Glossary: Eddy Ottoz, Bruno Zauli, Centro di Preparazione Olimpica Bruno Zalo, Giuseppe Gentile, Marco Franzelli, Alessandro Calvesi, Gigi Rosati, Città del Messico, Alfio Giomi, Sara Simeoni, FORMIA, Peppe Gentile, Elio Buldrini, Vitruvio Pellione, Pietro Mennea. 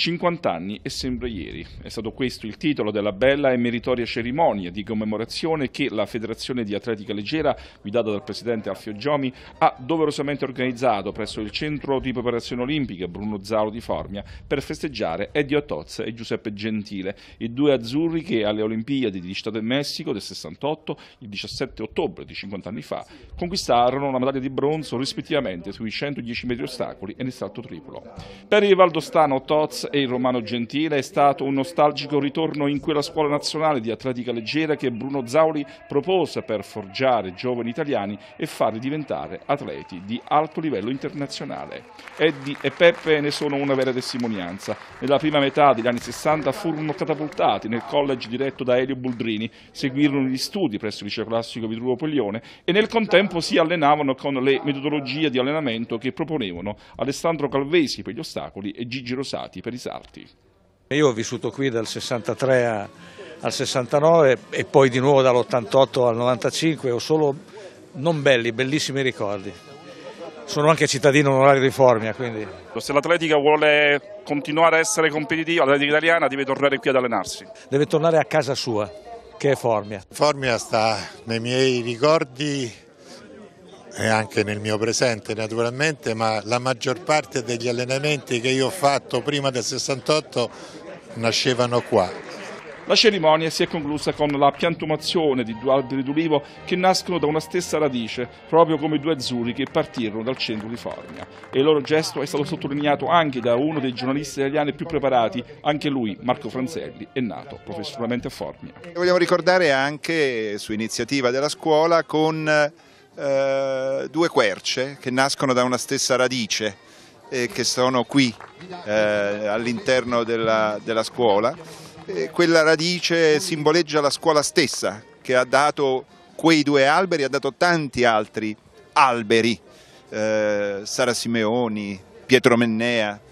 50 anni e sembra ieri. È stato questo il titolo della bella e meritoria cerimonia di commemorazione che la Federazione di Atletica Leggera, guidata dal presidente Alfio Giomi, ha doverosamente organizzato presso il Centro di Preparazione Olimpica Bruno Zalo di Formia per festeggiare Eddy Ottoz e Giuseppe Gentile, i due azzurri che alle Olimpiadi di Città del Messico del 68, il 17 ottobre di 50 anni fa, conquistarono la medaglia di bronzo rispettivamente sui 110 metri ostacoli e nel salto triplo. Per il valdostano Ottoz e il romano Gentile è stato un nostalgico ritorno in quella scuola nazionale di atletica leggera che Bruno Zauli propose per forgiare giovani italiani e farli diventare atleti di alto livello internazionale. Eddy e Peppe ne sono una vera testimonianza. Nella prima metà degli anni 60 furono catapultati nel college diretto da Elio Buldrini, seguirono gli studi presso il liceo classico Vitruvio Pellione e nel contempo si allenavano con le metodologie di allenamento che proponevano Alessandro Calvesi per gli ostacoli e Gigi Rosati per i salti. Io ho vissuto qui dal 63 al 69 e poi di nuovo dall'88 al 95, ho solo non belli, bellissimi ricordi. Sono anche cittadino onorario di Formia, quindi. Se l'atletica vuole continuare a essere competitiva, l'atletica italiana deve tornare qui ad allenarsi. Deve tornare a casa sua, che è Formia. Formia sta nei miei ricordi e anche nel mio presente naturalmente, ma la maggior parte degli allenamenti che io ho fatto prima del 68 nascevano qua. La cerimonia si è conclusa con la piantumazione di due alberi d'ulivo che nascono da una stessa radice, proprio come i due azzurri che partirono dal centro di Formia. E il loro gesto è stato sottolineato anche da uno dei giornalisti italiani più preparati, anche lui, Marco Franzelli, è nato professionalmente a Formia. Vogliamo ricordare anche, su iniziativa della scuola, con due querce che nascono da una stessa radice e che sono qui all'interno della scuola. Quella radice simboleggia la scuola stessa, che ha dato quei due alberi, ha dato tanti altri alberi, Sara Simeoni, Pietro Mennea.